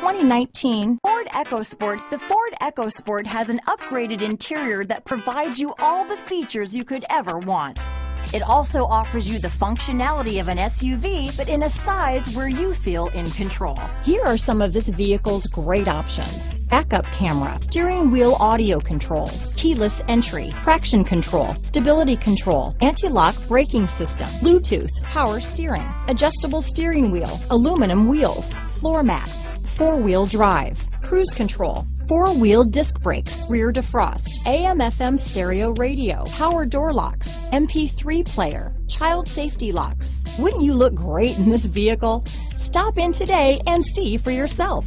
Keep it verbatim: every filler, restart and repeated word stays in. twenty nineteen Ford EcoSport. The Ford EcoSport has an upgraded interior that provides you all the features you could ever want. It also offers you the functionality of an S U V, but in a size where you feel in control. Here are some of this vehicle's great options: backup camera, steering wheel audio controls, keyless entry, traction control, stability control, anti-lock braking system, Bluetooth, power steering, adjustable steering wheel, aluminum wheels, floor mats, four-wheel drive, cruise control, four-wheel disc brakes, rear defrost, A M F M stereo radio, power door locks, M P three player, child safety locks. Wouldn't you look great in this vehicle? Stop in today and see for yourself.